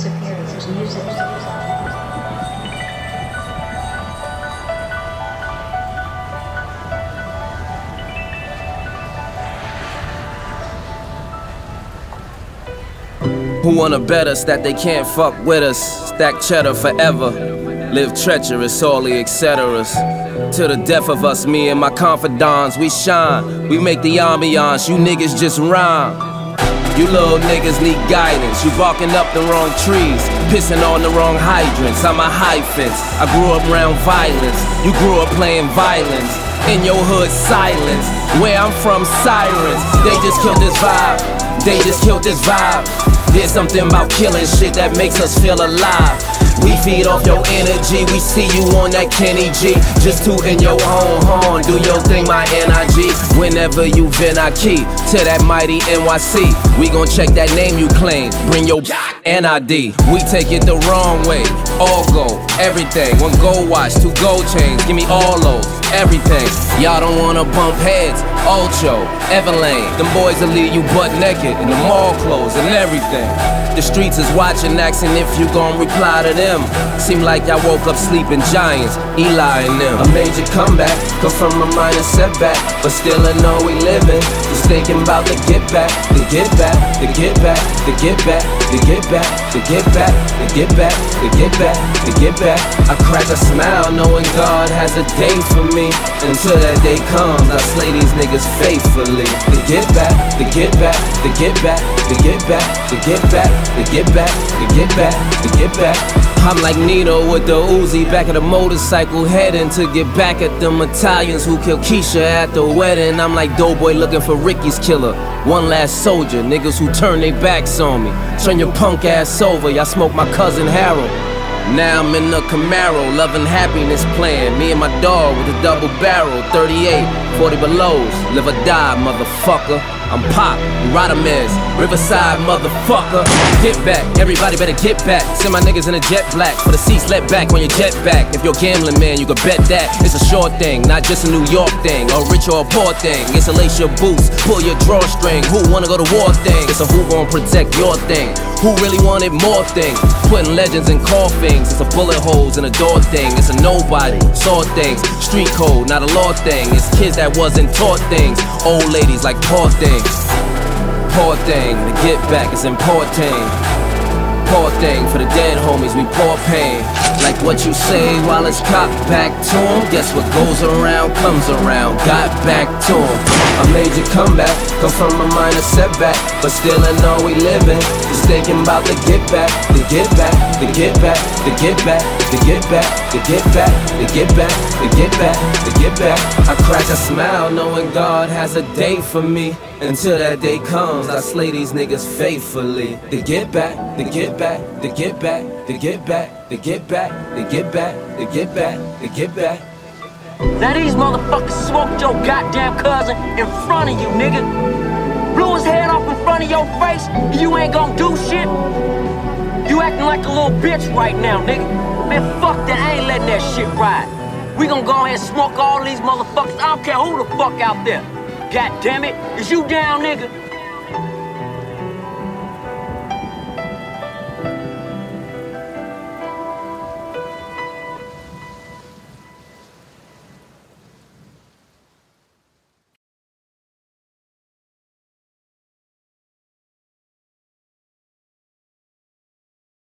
There's appearance, there's music. Who wanna bet us that they can't fuck with us? Stack cheddar forever, live treacherous, all the etceteras. Till the death of us, me and my confidants, we shine. We make the ambiance, you niggas just rhyme. You little niggas need guidance. You barking up the wrong trees, pissing on the wrong hydrants. I'm a hyphen. I grew up around violence. You grew up playing violence. In your hood, silence. Where I'm from, sirens. They just killed this vibe. They just killed this vibe. There's something about killing shit that makes us feel alive. We feed off your energy, we see you on that Kenny G. Just tootin' your own horn, do your thing, my NIG. Whenever you vent, I key to that mighty NYC. We gon' check that name you claim, bring your NID. We take it the wrong way, all gold, everything. One gold watch, two gold chains, give me all those, everything. Y'all don't wanna bump heads, Ultra, Everlane. Them boys will leave you butt naked, in the mall clothes and everything. The streets is watching, asking if you gon' reply to them. Seem like I woke up sleeping giants, Eli and them. A major comeback, come from a minor setback, but still I know we living. Just thinking about the get back, the get back, the get back, the get back, the get back, the get back, the get back, the get back, the get back. I crack a smile knowing God has a day for me. Until that day comes, I slay these niggas faithfully. The get back, the get back, the get back, the get back, the get back, the get back, the get back, the get back. I'm like Nito with the Uzi, back of the motorcycle, heading to get back at them Italians who killed Keisha at the wedding. I'm like Doughboy looking for Ricky's killer, one last soldier, niggas who turn their backs on me. Turn your punk ass over, y'all smoke my cousin Harold. Now I'm in the Camaro, loving happiness playing. Me and my dog with a double barrel, 38, 40 belows, live or die, motherfucker. I'm Pop, Rodimus, Riverside, motherfucker. Get back, everybody better get back. Send my niggas in a jet black, for the seats let back on your jet back. If you're gambling, man, you can bet that. It's a short thing, not just a New York thing, or rich or a poor thing. It's a lace your boots, pull your drawstring. Who wanna go to war thing? It's a who gon' protect your thing. Who really wanted more thing? Putting legends in coffins. It's a bullet holes in a door thing. It's a nobody, saw things. Street code, not a law thing. It's kids that wasn't taught things. Old ladies like poor things. Poor thing, to get back is important. Poor thing, for the dead homies, we pour pain. Like what you say, Wallace cop back to him. Guess what goes around comes around, got back to him. A major comeback, come from a minor setback, but still I know we living. Just thinking about the get back, the get back, the get back, the get back, the get back, the get back, the get back, the get back, the get back. I crack a smile knowing God has a day for me. Until that day comes, I slay these niggas faithfully. The get back, the get back, the get back, the get back, the get back, the get back, the get back, the get back. Now these motherfuckers smoked your goddamn cousin in front of you, nigga. Blew his head off in front of your face, and you ain't gonna do shit. You acting like a little bitch right now, nigga. Man, fuck that, I ain't letting that shit ride. We gonna go ahead and smoke all these motherfuckers. I don't care who the fuck out there. God damn it, is you down, nigga?